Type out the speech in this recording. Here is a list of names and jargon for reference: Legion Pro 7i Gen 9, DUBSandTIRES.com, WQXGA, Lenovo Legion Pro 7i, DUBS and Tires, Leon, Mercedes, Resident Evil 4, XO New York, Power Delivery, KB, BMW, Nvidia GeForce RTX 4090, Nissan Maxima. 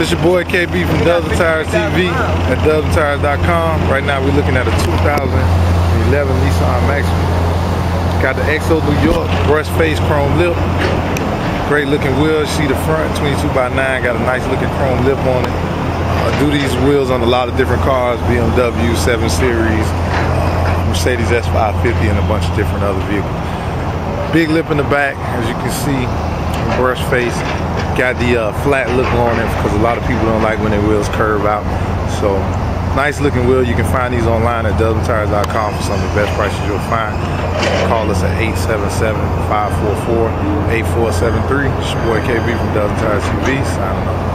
This your boy KB from DUBS and Tires TV at DUBSandTIRES.com. Right now we're looking at a 2011 Nissan Maxima. Got the XO New York brush face chrome lip. Great looking wheels. See the front 22x9. Got a nice looking chrome lip on it. I do these wheels on a lot of different cars. BMW 7 Series, Mercedes S550, and a bunch of different other vehicles. Big lip in the back, as you can see. Brush face, got the flat look on it because a lot of people don't like when their wheels curve out. So nice looking wheel. You can find these online at DUBSandTIRES.com for some of the best prices you'll find. Call us at 877-544-8473. It's your boy KB from DUBS and Tires TV, signing off.